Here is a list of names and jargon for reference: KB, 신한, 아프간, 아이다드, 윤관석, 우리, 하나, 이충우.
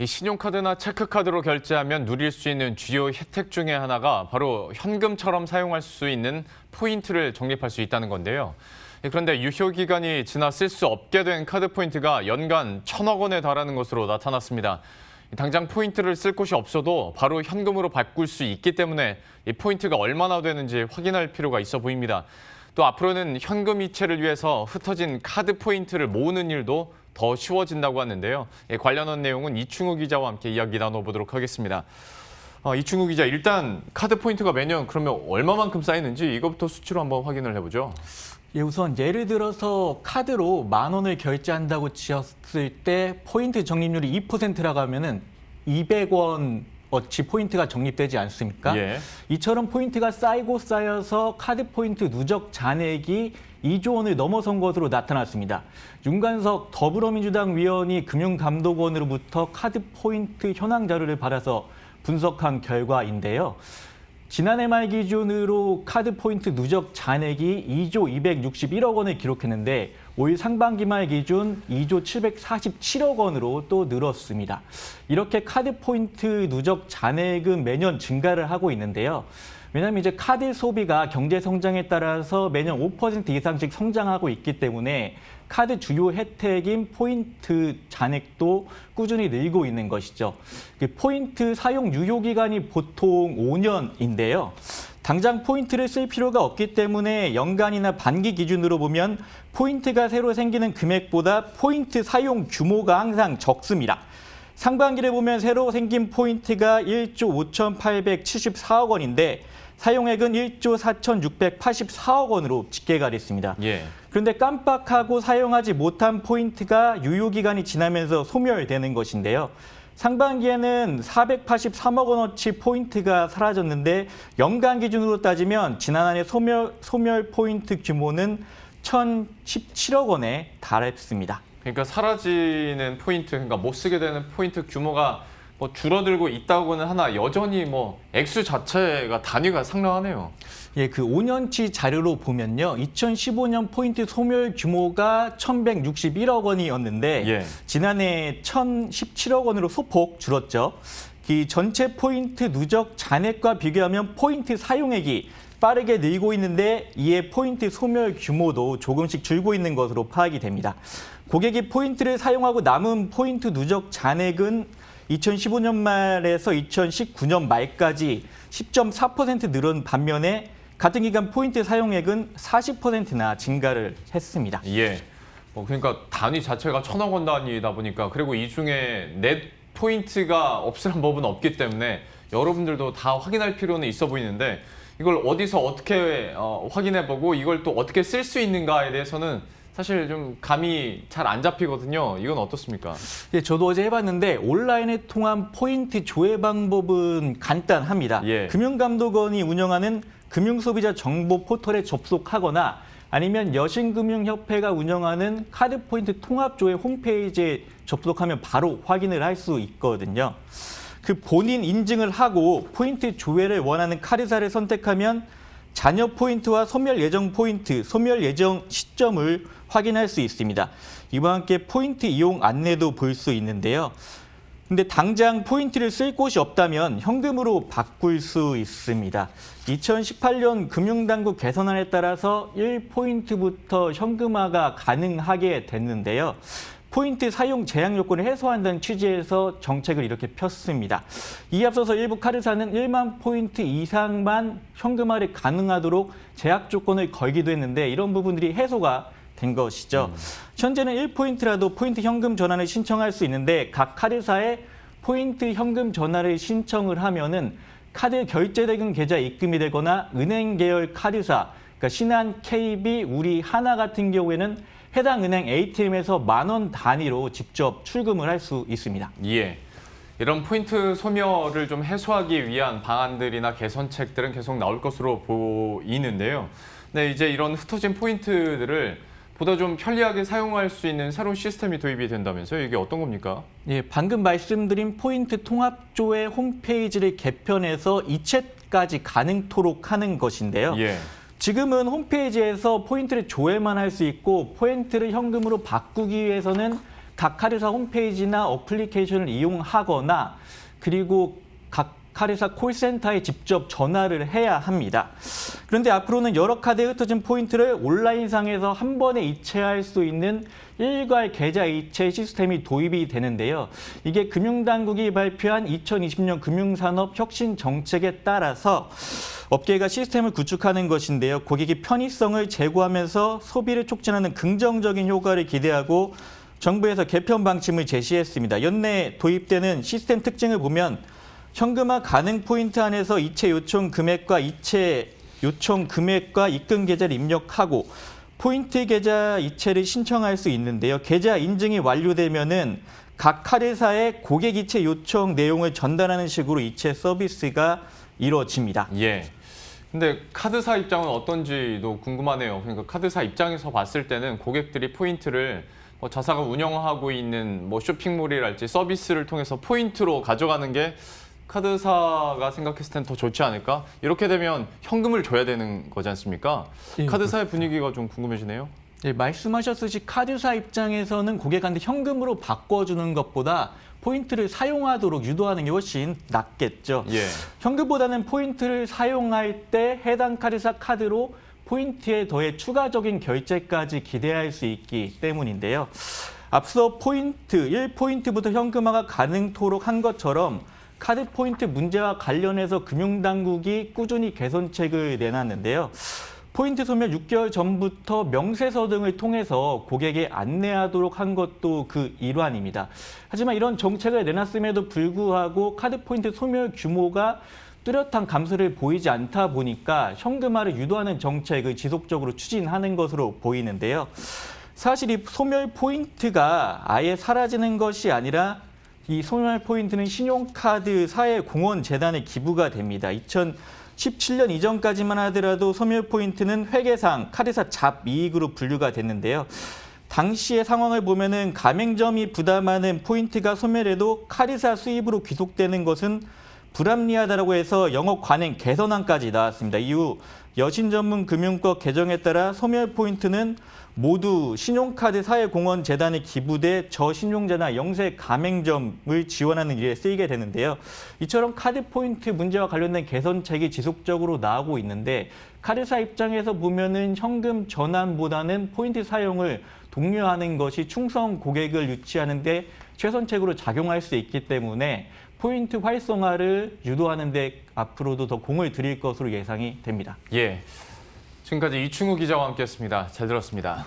이 신용카드나 체크카드로 결제하면 누릴 수 있는 주요 혜택 중에 하나가 바로 현금처럼 사용할 수 있는 포인트를 적립할 수 있다는 건데요. 그런데 유효기간이 지나 쓸 수 없게 된 카드 포인트가 연간 1,000억 원에 달하는 것으로 나타났습니다. 당장 포인트를 쓸 곳이 없어도 바로 현금으로 바꿀 수 있기 때문에 이 포인트가 얼마나 되는지 확인할 필요가 있어 보입니다. 또 앞으로는 현금 이체를 위해서 흩어진 카드 포인트를 모으는 일도 더 쉬워진다고 하는데요. 관련한 내용은 이충우 기자와 함께 이야기 나눠보도록 하겠습니다. 이충우 기자, 일단 카드 포인트가 매년 그러면 얼마만큼 쌓이는지 이것부터 수치로 한번 확인을 해보죠. 예, 우선 예를 들어서 카드로 10,000원을 결제한다고 지었을 때 포인트 적립률이 2%라고 하면은 200원 어치 포인트가 적립되지 않습니까? 예. 이처럼 포인트가 쌓이고 쌓여서 카드 포인트 누적 잔액이 2조 원을 넘어선 것으로 나타났습니다. 윤관석 더불어민주당 위원이 금융감독원으로부터 카드 포인트 현황 자료를 받아서 분석한 결과인데요. 지난해 말 기준으로 카드 포인트 누적 잔액이 2조 261억 원을 기록했는데 올 상반기 말 기준 2조 747억 원으로 또 늘었습니다. 이렇게 카드 포인트 누적 잔액은 매년 증가를 하고 있는데요. 왜냐하면 이제 카드 소비가 경제 성장에 따라서 매년 5% 이상씩 성장하고 있기 때문에 카드 주요 혜택인 포인트 잔액도 꾸준히 늘고 있는 것이죠. 포인트 사용 유효기간이 보통 5년인데요. 당장 포인트를 쓸 필요가 없기 때문에 연간이나 반기 기준으로 보면 포인트가 새로 생기는 금액보다 포인트 사용 규모가 항상 적습니다. 상반기를 보면 새로 생긴 포인트가 1조 5,874억 원인데 사용액은 1조 4,684억 원으로 집계가 됐습니다. 예. 그런데 깜빡하고 사용하지 못한 포인트가 유효기간이 지나면서 소멸되는 것인데요. 상반기에는 483억 원어치 포인트가 사라졌는데 연간 기준으로 따지면 지난해 소멸 포인트 규모는 1,017억 원에 달했습니다. 그러니까 사라지는 포인트, 그러니까 못 쓰게 되는 포인트 규모가 뭐 줄어들고 있다고는 하나 여전히 뭐 액수 자체가 단위가 상당하네요. 예, 그 5년치 자료로 보면요. 2015년 포인트 소멸 규모가 1,161억 원이었는데 예. 지난해 1,017억 원으로 소폭 줄었죠. 그 전체 포인트 누적 잔액과 비교하면 포인트 사용액이 빠르게 늘고 있는데 이에 포인트 소멸 규모도 조금씩 줄고 있는 것으로 파악이 됩니다. 고객이 포인트를 사용하고 남은 포인트 누적 잔액은 2015년 말에서 2019년 말까지 10.4% 늘은 반면에 같은 기간 포인트 사용액은 40%나 증가를 했습니다. 예. 그러니까 단위 자체가 1,000억 원 단위다 보니까 그리고 이 중에 넷 포인트가 없으란 법은 없기 때문에 여러분들도 다 확인할 필요는 있어 보이는데 이걸 어디서 어떻게 확인해보고 이걸 또 어떻게 쓸 수 있는가에 대해서는 사실 좀 감이 잘 안 잡히거든요. 이건 어떻습니까? 예, 저도 어제 해봤는데 온라인에 통한 포인트 조회 방법은 간단합니다. 예. 금융감독원이 운영하는 금융소비자 정보 포털에 접속하거나 아니면 여신금융협회가 운영하는 카드 포인트 통합조회 홈페이지에 접속하면 바로 확인을 할 수 있거든요. 그 본인 인증을 하고 포인트 조회를 원하는 카드사를 선택하면 잔여 포인트와 소멸 예정 포인트, 소멸 예정 시점을 확인할 수 있습니다. 이와 함께 포인트 이용 안내도 볼 수 있는데요. 근데 당장 포인트를 쓸 곳이 없다면 현금으로 바꿀 수 있습니다. 2018년 금융당국 개선안에 따라서 1포인트부터 현금화가 가능하게 됐는데요. 포인트 사용 제약 요건을 해소한다는 취지에서 정책을 이렇게 폈습니다. 이에 앞서서 일부 카드사는 1만 포인트 이상만 현금화를 가능하도록 제약 조건을 걸기도 했는데 이런 부분들이 해소가 된 것이죠. 현재는 1포인트라도 포인트 현금 전환을 신청할 수 있는데 각 카드사에 포인트 현금 전환을 신청을 하면은 카드 결제대금 계좌에 입금이 되거나 은행 계열 카드사, 그러니까 신한, KB, 우리, 하나 같은 경우에는 해당 은행 ATM에서 10,000원 단위로 직접 출금을 할 수 있습니다. 예, 이런 포인트 소멸을 좀 해소하기 위한 방안들이나 개선책들은 계속 나올 것으로 보이는데요. 네, 이제 이런 흩어진 포인트들을 보다 좀 편리하게 사용할 수 있는 새로운 시스템이 도입이 된다면서요? 이게 어떤 겁니까? 예, 방금 말씀드린 포인트 통합조회 홈페이지를 개편해서 이체까지 가능토록 하는 것인데요. 예. 지금은 홈페이지에서 포인트를 조회만 할 수 있고 포인트를 현금으로 바꾸기 위해서는 각카드사 홈페이지나 어플리케이션을 이용하거나 그리고 카드사 콜센터에 직접 전화를 해야 합니다. 그런데 앞으로는 여러 카드에 흩어진 포인트를 온라인상에서 한 번에 이체할 수 있는 일괄 계좌 이체 시스템이 도입이 되는데요. 이게 금융당국이 발표한 2020년 금융산업 혁신 정책에 따라서 업계가 시스템을 구축하는 것인데요. 고객의 편의성을 제고하면서 소비를 촉진하는 긍정적인 효과를 기대하고 정부에서 개편 방침을 제시했습니다. 연내 도입되는 시스템 특징을 보면 현금화 가능 포인트 안에서 이체 요청 금액과 입금 계좌를 입력하고 포인트 계좌 이체를 신청할 수 있는데요. 계좌 인증이 완료되면은 각 카드사의 고객 이체 요청 내용을 전달하는 식으로 이체 서비스가 이루어집니다. 예. 근데 카드사 입장은 어떤지도 궁금하네요. 그러니까 카드사 입장에서 봤을 때는 고객들이 포인트를 자사가 운영하고 있는 쇼핑몰이랄지 서비스를 통해서 포인트로 가져가는 게 카드사가 생각했을 땐 더 좋지 않을까? 이렇게 되면 현금을 줘야 되는 거지 않습니까? 예, 카드사의 그렇죠. 분위기가 좀 궁금해지네요. 예, 말씀하셨듯이 카드사 입장에서는 고객한테 현금으로 바꿔주는 것보다 포인트를 사용하도록 유도하는 게 훨씬 낫겠죠. 예. 현금보다는 포인트를 사용할 때 해당 카드사 카드로 포인트에 더해 추가적인 결제까지 기대할 수 있기 때문인데요. 앞서 1포인트부터 현금화가 가능토록 한 것처럼 카드 포인트 문제와 관련해서 금융당국이 꾸준히 개선책을 내놨는데요. 포인트 소멸 6개월 전부터 명세서 등을 통해서 고객에 안내하도록 한 것도 그 일환입니다. 하지만 이런 정책을 내놨음에도 불구하고 카드 포인트 소멸 규모가 뚜렷한 감소를 보이지 않다 보니까 현금화를 유도하는 정책을 지속적으로 추진하는 것으로 보이는데요. 사실 이 소멸 포인트가 아예 사라지는 것이 아니라 이 소멸 포인트는 신용카드 사회공헌재단에 기부가 됩니다. 2017년 이전까지만 하더라도 소멸 포인트는 회계상 카드사 잡이익으로 분류가 됐는데요. 당시의 상황을 보면은 가맹점이 부담하는 포인트가 소멸해도 카드사 수입으로 귀속되는 것은 불합리하다고 해서 영업 관행 개선안까지 나왔습니다. 이후 여신전문금융법 개정에 따라 소멸 포인트는 모두 신용카드 사회공헌재단에 기부돼 저신용자나 영세 가맹점을 지원하는 일에 쓰이게 되는데요. 이처럼 카드 포인트 문제와 관련된 개선책이 지속적으로 나오고 있는데 카드사 입장에서 보면은 현금 전환보다는 포인트 사용을 독려하는 것이 충성 고객을 유치하는 데 최선책으로 작용할 수 있기 때문에 포인트 활성화를 유도하는 데 앞으로도 더 공을 들일 것으로 예상이 됩니다. 예, 지금까지 이충우 기자와 함께했습니다. 잘 들었습니다.